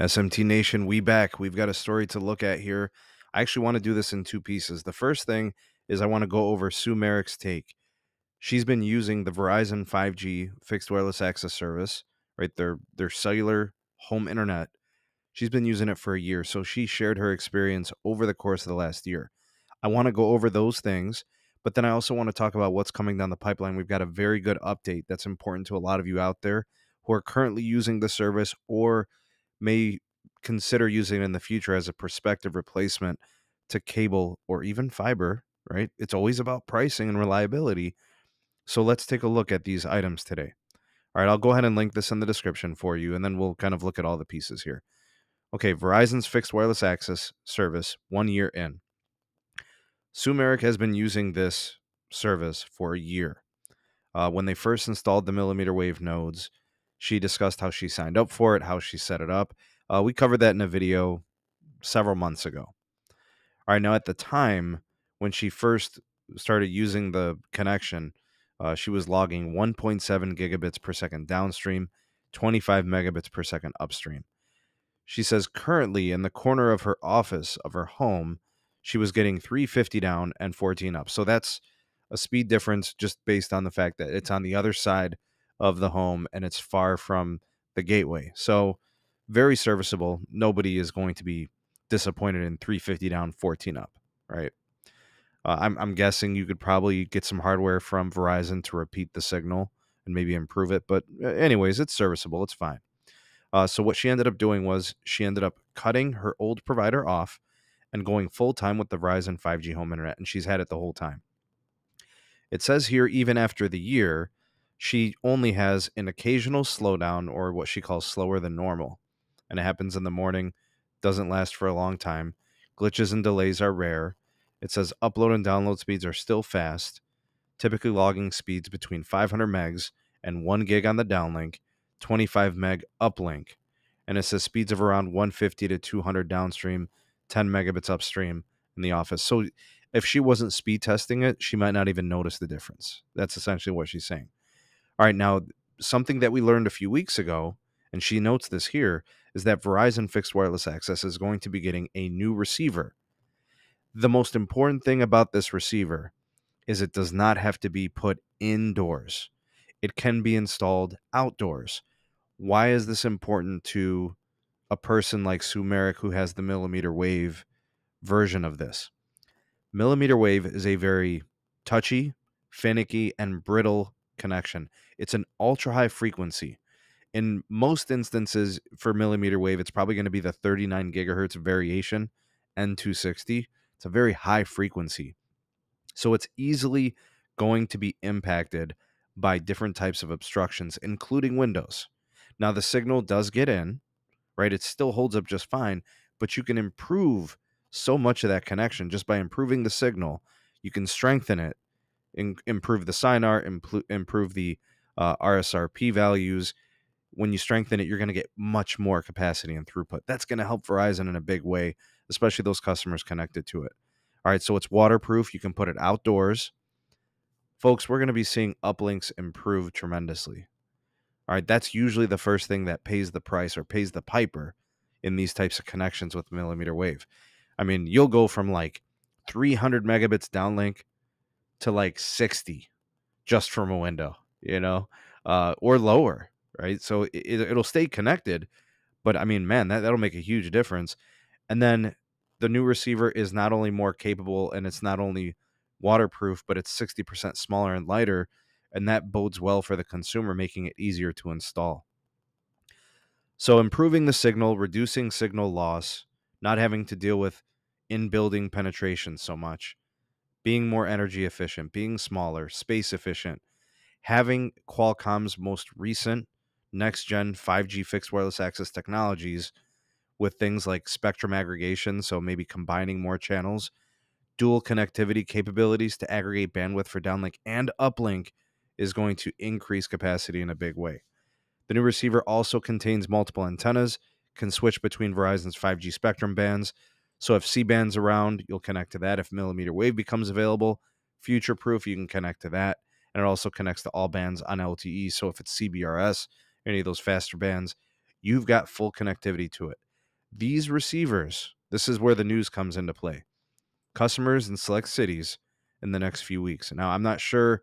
SMT Nation, we back. We've got a story to look at here. I actually want to do this in two pieces. The first thing is I want to go over Sue Merrick's take. She's been using the Verizon 5G Fixed Wireless Access service, right? Their cellular home internet. She's been using it for a year, so she shared her experience over the course of the last year. I want to go over those things, but then I also want to talk about what's coming down the pipeline. We've got a very good update that's important to a lot of you out there who are currently using the service or may consider using it in the future as a prospective replacement to cable or even fiber, right? It's always about pricing and reliability. So let's take a look at these items today. All right, I'll go ahead and link this in the description for you, and then we'll kind of look at all the pieces here. Okay, Verizon's Fixed Wireless Access service, 1 year in. Sue Merrick has been using this service for a year. When they first installed the millimeter wave nodes, she discussed how she signed up for it, how she set it up. We covered that in a video several months ago. All right, now at the time when she first started using the connection, she was logging 1.7 gigabits per second downstream, 25 megabits per second upstream. She says currently in the corner of her office of her home, she was getting 350 down and 14 up. So that's a speed difference just based on the fact that it's on the other side of the home and it's far from the gateway. So very serviceable. Nobody is going to be disappointed in 350 down, 14 up, right? I'm guessing you could probably get some hardware from Verizon to repeat the signal and maybe improve it. But anyways, it's serviceable. It's fine. So what she ended up doing was she ended up cutting her old provider off and going full time with the Verizon 5G home internet. And she's had it the whole time. It says here, even after the year, she only has an occasional slowdown, or what she calls slower than normal. And it happens in the morning, doesn't last for a long time. Glitches and delays are rare. It says upload and download speeds are still fast, typically logging speeds between 500 megs and 1 gig on the downlink, 25 meg uplink. And it says speeds of around 150 to 200 downstream, 10 megabits upstream in the office. So if she wasn't speed testing it, she might not even notice the difference. That's essentially what she's saying. All right, now something that we learned a few weeks ago, and she notes this here, is that Verizon Fixed Wireless Access is going to be getting a new receiver. The most important thing about this receiver is it does not have to be put indoors. It can be installed outdoors. Why is this important to a person like Sue Merrick who has the millimeter wave version of this? Millimeter wave is a very touchy, finicky, and brittle connection. It's an ultra-high frequency. In most instances for millimeter wave, it's probably going to be the 39 gigahertz variation, N260. It's a very high frequency. So it's easily going to be impacted by different types of obstructions, including windows. Now, the signal does get in, right? It still holds up just fine, but you can improve so much of that connection just by improving the signal. You can strengthen it, improve the sign-out, improve the RSRP values. When you strengthen it, you're going to get much more capacity and throughput. That's going to help Verizon in a big way, especially those customers connected to it. All right, so it's waterproof. You can put it outdoors. Folks, we're going to be seeing uplinks improve tremendously. All right, that's usually the first thing that pays the price or pays the piper in these types of connections with millimeter wave. I mean, you'll go from like 300 megabits downlink to like 60 just from a window, you know, or lower, right? So it'll stay connected, but I mean, man, that'll make a huge difference. And then the new receiver is not only more capable and it's not only waterproof, but it's 60% smaller and lighter. And that bodes well for the consumer, making it easier to install. So improving the signal, reducing signal loss, not having to deal with in-building penetration so much, being more energy efficient, being smaller, space efficient, having Qualcomm's most recent next-gen 5G fixed wireless access technologies with things like spectrum aggregation, so maybe combining more channels, dual connectivity capabilities to aggregate bandwidth for downlink and uplink is going to increase capacity in a big way. The new receiver also contains multiple antennas, can switch between Verizon's 5G spectrum bands. So if C band's around, you'll connect to that. If millimeter wave becomes available, future-proof, you can connect to that. And it also connects to all bands on LTE. So if it's CBRS, any of those faster bands, you've got full connectivity to it. these receivers, this is where the news comes into play, customers in select cities in the next few weeks. Now, I'm not sure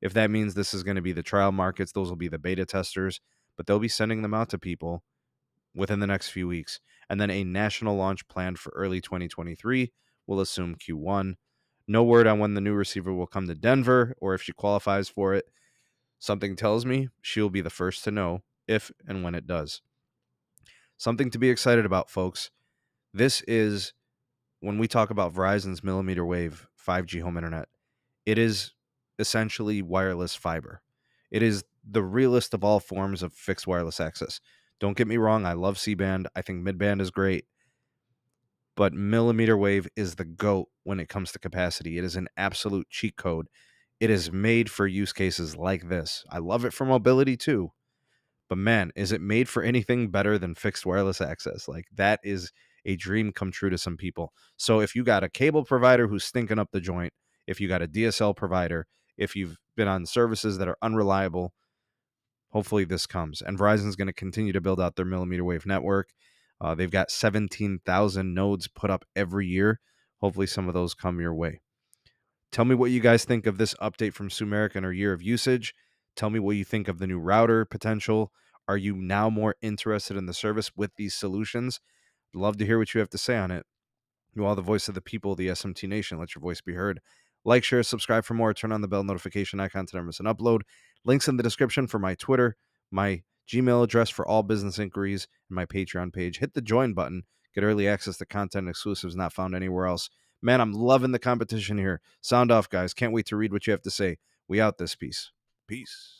if that means this is going to be the trial markets. Those will be the beta testers, but they'll be sending them out to people within the next few weeks. And then a national launch planned for early 2023, we'll assume Q1. No word on when the new receiver will come to Denver or if she qualifies for it. Something tells me she'll be the first to know if and when it does. Something to be excited about, folks. This is, when we talk about Verizon's millimeter wave 5G home internet, it is essentially wireless fiber. It is the realest of all forms of fixed wireless access. Don't get me wrong, I love C band. I think mid band is great. But millimeter wave is the GOAT when it comes to capacity. It is an absolute cheat code. It is made for use cases like this. I love it for mobility too. But man, is it made for anything better than fixed wireless access? Like, that is a dream come true to some people. So if you got a cable provider who's stinking up the joint, if you got a DSL provider, if you've been on services that are unreliable, hopefully this comes. And Verizon's going to continue to build out their millimeter wave network. They've got 17,000 nodes put up every year. Hopefully some of those come your way. Tell me what you guys think of this update from Sue Merrick and her year of usage. Tell me what you think of the new router potential. Are you now more interested in the service with these solutions? Love to hear what you have to say on it. You are the voice of the people, the SMT Nation. Let your voice be heard. Like, share, subscribe for more. Turn on the bell notification icon to never miss an upload. Links in the description for my Twitter, my Gmail address for all business inquiries, and my Patreon page. Hit the join button. Get early access to content exclusives not found anywhere else. Man, I'm loving the competition here. Sound off, guys. Can't wait to read what you have to say. We out this piece. Peace.